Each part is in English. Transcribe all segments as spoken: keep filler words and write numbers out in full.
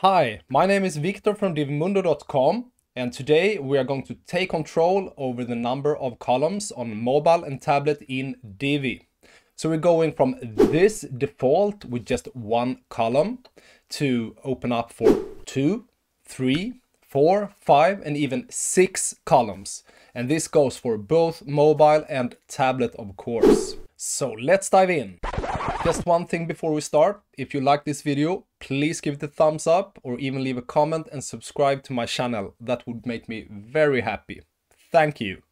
Hi, my name is Victor from DiviMundo dot com, and today we are going to take control over the number of columns on mobile and tablet in Divi. So we're going from this default with just one column to open up for two, three, four, five, and even six columns. And this goes for both mobile and tablet, of course. So let's dive in. Just one thing before we start, if you like this video, please give it a thumbs up or even leave a comment and subscribe to my channel. That would make me very happy. Thank you.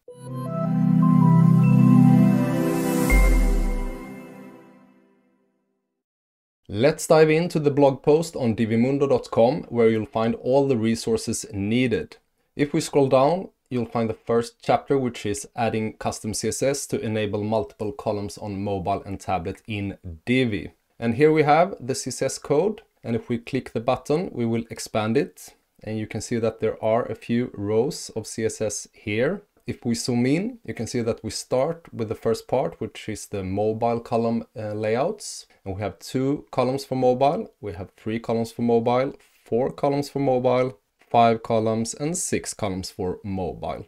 Let's dive into the blog post on DiviMundo dot com where you'll find all the resources needed. If we scroll down, you'll find the first chapter, which is adding custom C S S to enable multiple columns on mobile and tablet in Divi. And here we have the C S S code. And if we click the button, we will expand it. And you can see that there are a few rows of C S S here. If we zoom in, you can see that we start with the first part, which is the mobile column uh, layouts. And we have two columns for mobile. We have three columns for mobile, four columns for mobile, five columns and six columns for mobile.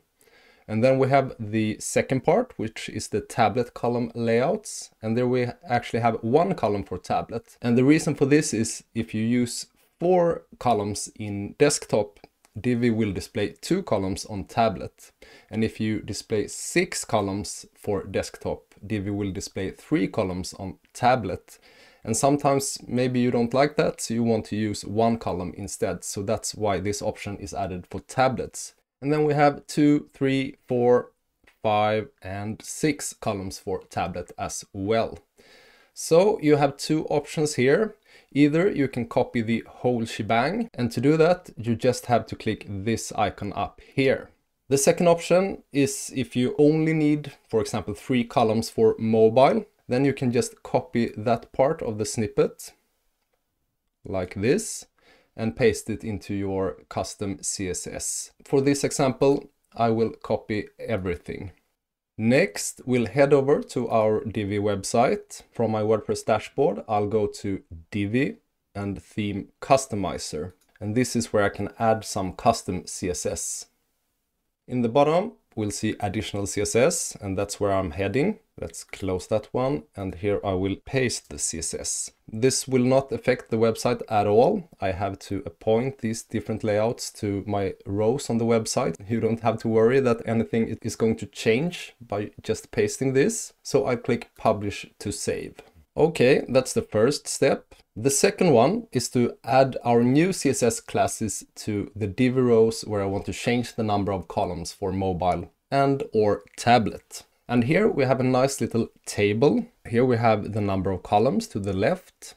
And then we have the second part, which is the tablet column layouts. And there we actually have one column for tablet. And the reason for this is if you use four columns in desktop, Divi will display two columns on tablet. And if you display six columns for desktop, Divi will display three columns on tablet. And sometimes maybe you don't like that, so you want to use one column instead. So that's why this option is added for tablets. And then we have two, three, four, five, and six columns for tablet as well. So you have two options here. Either you can copy the whole shebang, and to do that, you just have to click this icon up here. The second option is if you only need, for example, three columns for mobile, then you can just copy that part of the snippet like this and paste it into your custom C S S. For this example, I will copy everything. Next, we'll head over to our Divi website. From my WordPress dashboard, I'll go to Divi and Theme Customizer. And this is where I can add some custom C S S. In the bottom, we'll see additional C S S, and that's where I'm heading. Let's close that one, and here I will paste the C S S. This will not affect the website at all. I have to appoint these different layouts to my rows on the website. You don't have to worry that anything is going to change by just pasting this. So I click Publish to save. Okay, that's the first step. The second one is to add our new C S S classes to the Divi rows where I want to change the number of columns for mobile and or tablet. And here we have a nice little table. Here we have the number of columns to the left.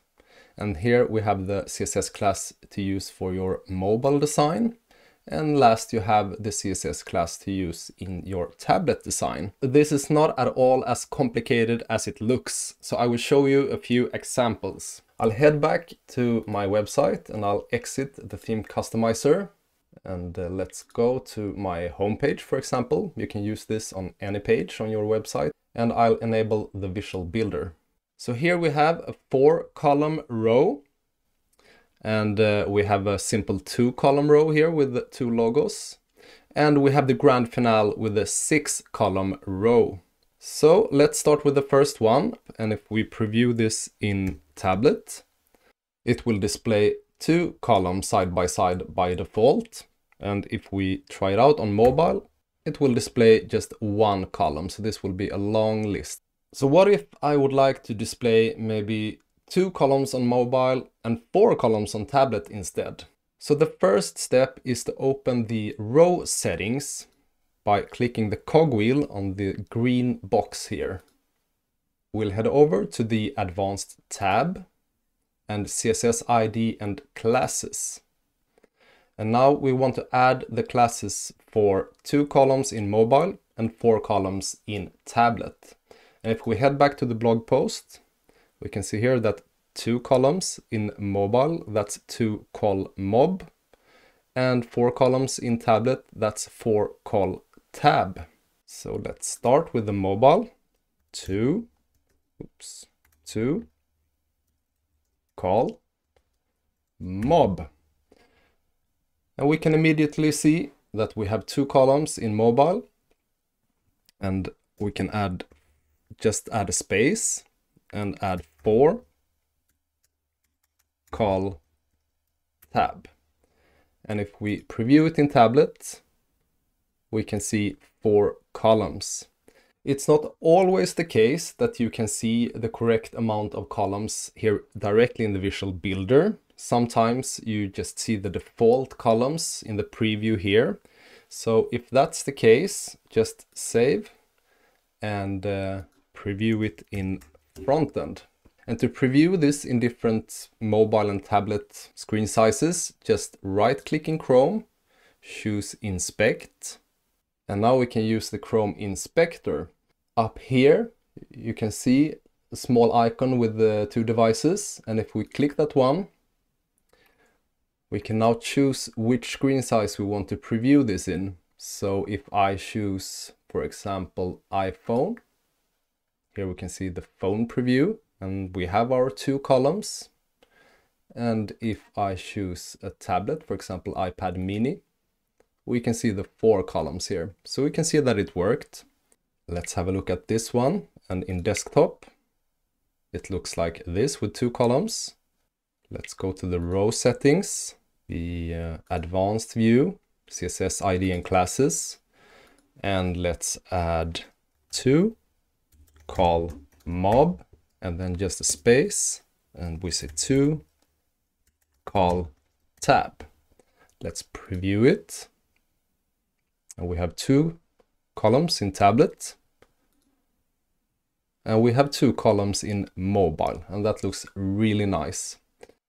And here we have the C S S class to use for your mobile design. And last, you have the C S S class to use in your tablet design. This is not at all as complicated as it looks, so I will show you a few examples. I'll head back to my website and I'll exit the theme customizer. And uh, let's go to my homepage, for example. You can use this on any page on your website. And I'll enable the visual builder. So here we have a four column row. And uh, we have a simple two column row here with the two logos. And we have the grand finale with a six column row. So let's start with the first one. And if we preview this in tablet, it will display two columns side by side by default. And if we try it out on mobile, it will display just one column. So this will be a long list. So what if I would like to display maybe two columns on mobile and four columns on tablet instead? So the first step is to open the row settings by clicking the cogwheel on the green box here. We'll head over to the advanced tab and C S S I D and classes. And now we want to add the classes for two columns in mobile and four columns in tablet. And if we head back to the blog post, we can see here that two columns in mobile, that's two col mob, and four columns in tablet, that's four col tab. So let's start with the mobile, two, oops, two, col mob. and we can immediately see that we have two columns in mobile, and we can add just add a space and add four, call tab. And if we preview it in tablet, we can see four columns. It's not always the case that you can see the correct amount of columns here directly in the Visual Builder. Sometimes you just see the default columns in the preview here. So if that's the case, just save and uh, preview it in frontend. And to preview this in different mobile and tablet screen sizes, just right-click in Chrome, choose Inspect. And now we can use the Chrome Inspector. Up here, you can see a small icon with the two devices. And if we click that one, we can now choose which screen size we want to preview this in. So if I choose, for example, iPhone, here we can see the phone preview, and we have our two columns. And if I choose a tablet, for example, iPad mini, we can see the four columns here. So we can see that it worked. Let's have a look at this one. And in desktop, it looks like this with two columns. Let's go to the row settings, the uh, advanced view, C S S I D and classes. And let's add two, call mob, and then just a space. And we say two, call tab. Let's preview it. And we have two columns in tablet, and we have two columns in mobile, and that looks really nice.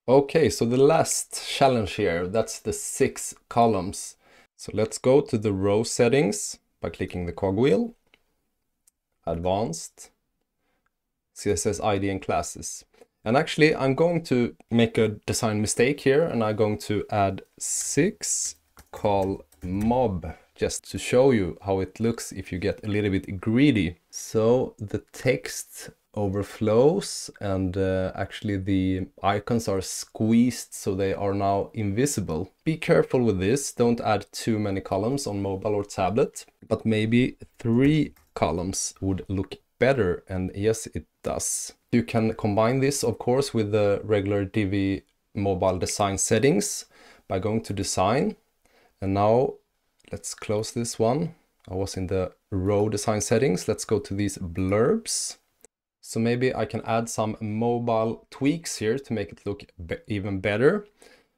Okay, so the last challenge here, that's the six columns. So let's go to the row settings by clicking the cogwheel, advanced, C S S I D and classes. And actually I'm going to make a design mistake here, and I'm going to add six, call mob, just to show you how it looks if you get a little bit greedy. So the text overflows, and uh, actually the icons are squeezed, so they are now invisible. Be careful with this. Don't add too many columns on mobile or tablet, but maybe three columns would look better. And yes, it does. You can combine this, of course, with the regular Divi mobile design settings by going to design. And now let's close this one. I was in the row design settings. Let's go to these blurbs. So maybe I can add some mobile tweaks here to make it look be even better.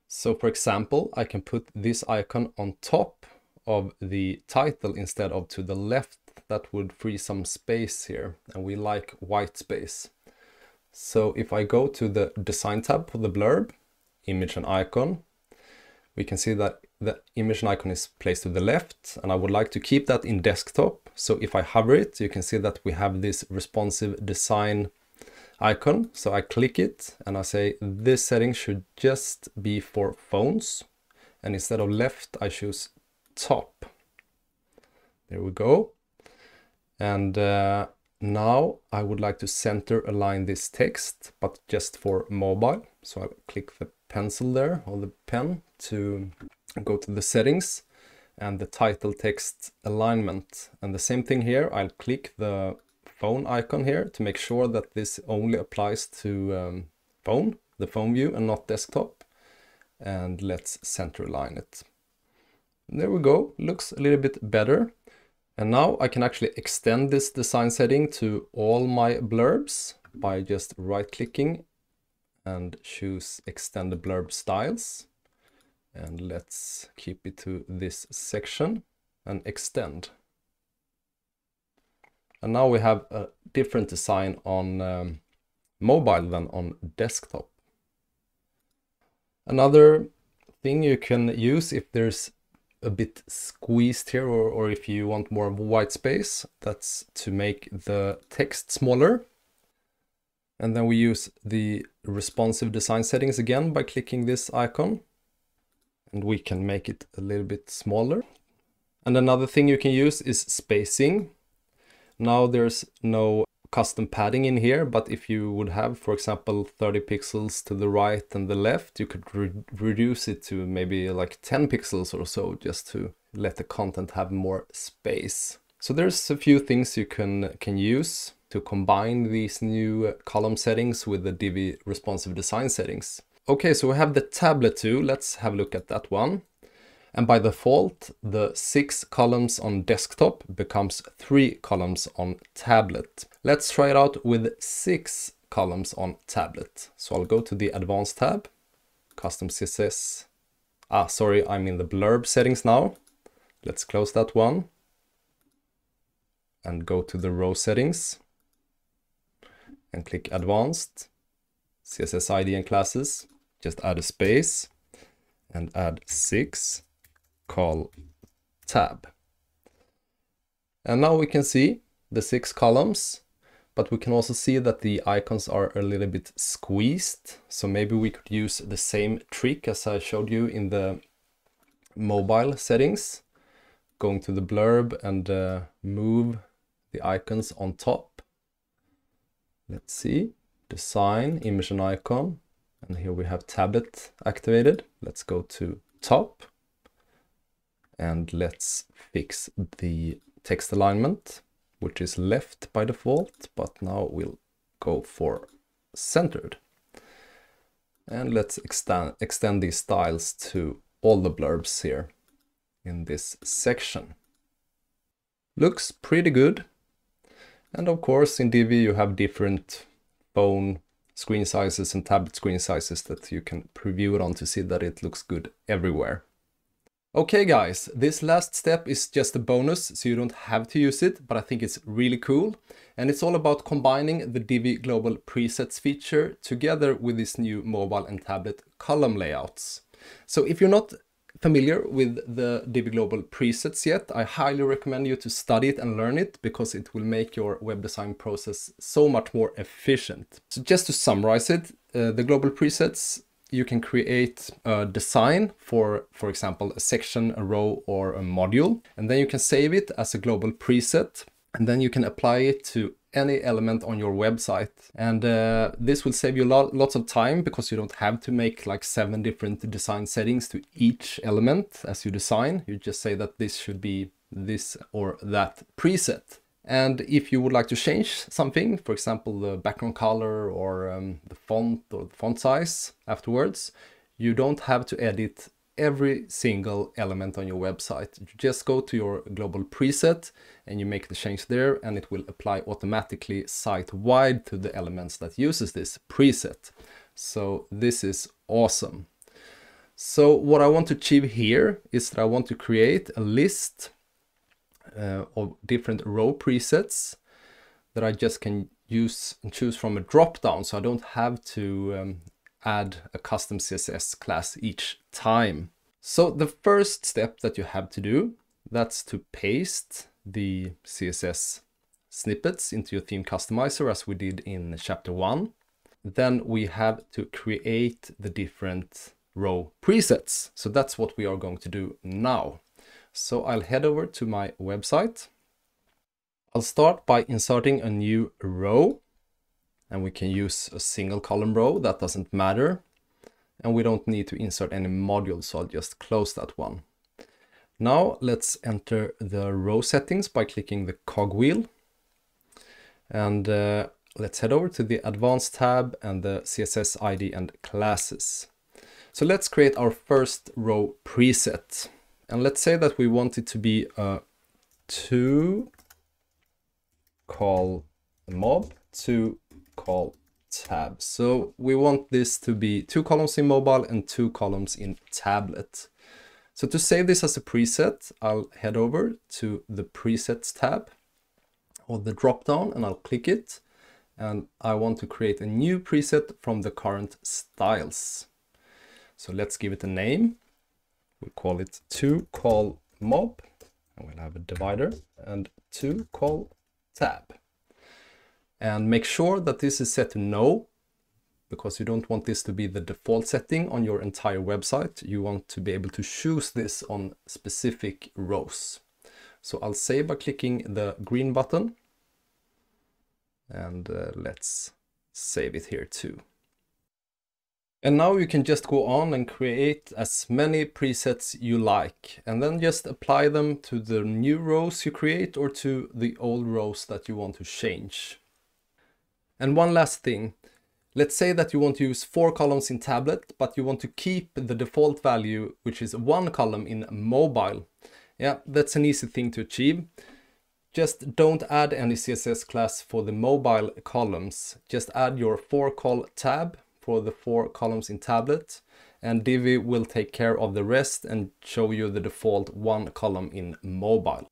So for example, I can put this icon on top of the title instead of to the left. That would free some space here, and we like white space. So if I go to the design tab for the blurb, image and icon, we can see that the image and icon is placed to the left, and I would like to keep that in desktop. So if I hover it, you can see that we have this responsive design icon. So I click it and I say this setting should just be for phones, and instead of left I choose top. There we go. And uh, now I would like to center align this text, but just for mobile. So I click the pencil there, or the pen, to go to the settings and the title text alignment. And the same thing here, I'll click the phone icon here to make sure that this only applies to um, phone, the phone view, and not desktop. And let's center align it. And there we go, looks a little bit better. And now I can actually extend this design setting to all my blurbs by just right-clicking and choose extend the blurb styles. And let's keep it to this section and extend. And now we have a different design on um, mobile than on desktop. Another thing you can use if there's a bit squeezed here, or, or if you want more white space, that's to make the text smaller. And then we use the responsive design settings again by clicking this icon, and we can make it a little bit smaller. And another thing you can use is spacing. Now there's no custom padding in here, but if you would have, for example, thirty pixels to the right and the left, you could re reduce it to maybe like ten pixels or so, just to let the content have more space. So there's a few things you can, can use to combine these new column settings with the Divi responsive design settings. Okay, so we have the tablet too. Let's have a look at that one. And by default, the six columns on desktop becomes three columns on tablet. Let's try it out with six columns on tablet. So I'll go to the advanced tab, custom C S S. Ah, sorry, I'm in the blurb settings now. Let's close that one and go to the row settings and click advanced, C S S I D and classes. Just add a space and add six. Call tab. And now we can see the six columns, but we can also see that the icons are a little bit squeezed. So maybe we could use the same trick as I showed you in the mobile settings, going to the blurb and uh, move the icons on top. Let's see, design, image and icon. And here we have tablet activated. Let's go to top. And let's fix the text alignment, which is left by default, but now we'll go for centered. And let's extend, extend these styles to all the blurbs here in this section. Looks pretty good. And of course, in Divi, you have different phone screen sizes and tablet screen sizes that you can preview it on to see that it looks good everywhere. Okay guys, this last step is just a bonus, so you don't have to use it, but I think it's really cool. And it's all about combining the Divi Global Presets feature together with this new mobile and tablet column layouts. So if you're not familiar with the Divi Global Presets yet, I highly recommend you to study it and learn it, because it will make your web design process so much more efficient. So just to summarize it, uh, the Global Presets, you can create a design for, for example, a section, a row, or a module, and then you can save it as a global preset, and then you can apply it to any element on your website. And uh, this will save you lot, lots of time, because you don't have to make like seven different design settings to each element as you design. You just say that this should be this or that preset. And if you would like to change something, for example, the background color or um, the font or the font size afterwards, you don't have to edit every single element on your website. You just go to your global preset and you make the change there, and it will apply automatically site-wide to the elements that uses this preset. So this is awesome. So what I want to achieve here is that I want to create a list Uh, of different row presets that I just can use and choose from a drop-down, so I don't have to um, add a custom C S S class each time. So the first step that you have to do, that's to paste the C S S snippets into your theme customizer as we did in chapter one. Then we have to create the different row presets. So that's what we are going to do now. So I'll head over to my website. I'll start by inserting a new row, and we can use a single column row, that doesn't matter. And we don't need to insert any modules, so I'll just close that one. Now let's enter the row settings by clicking the cogwheel. And uh, let's head over to the advanced tab and the C S S I D and classes. So let's create our first row preset. And let's say that we want it to be a to call mob, to call tab. So we want this to be two columns in mobile and two columns in tablet. So to save this as a preset, I'll head over to the presets tab or the drop down, and I'll click it. And I want to create a new preset from the current styles. So let's give it a name. We'll call it to call mob, and we'll have a divider, and to call tab. And make sure that this is set to no, because you don't want this to be the default setting on your entire website. You want to be able to choose this on specific rows. So I'll save by clicking the green button, and uh, let's save it here too. And now you can just go on and create as many presets you like, and then just apply them to the new rows you create or to the old rows that you want to change. And one last thing, let's say that you want to use four columns in tablet, but you want to keep the default value, which is one column in mobile. Yeah, that's an easy thing to achieve. Just don't add any C S S class for the mobile columns. Just add your four col tab for the four columns in tablet, and Divi will take care of the rest and show you the default one column in mobile.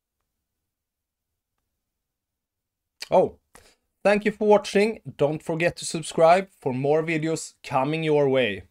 Oh, thank you for watching. Don't forget to subscribe for more videos coming your way.